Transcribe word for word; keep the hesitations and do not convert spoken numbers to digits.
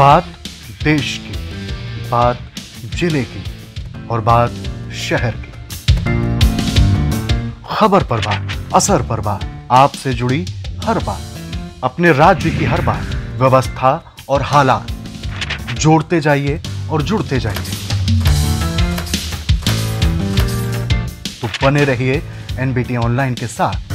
बात देश की, बात जिले की और बात शहर की। खबर पर बात, असर पर बात, आपसे जुड़ी हर बात, अपने राज्य की हर बात, व्यवस्था और हालात। जोड़ते जाइए और जुड़ते जाइए। तो बने रहिए एनबीटी ऑनलाइन के साथ।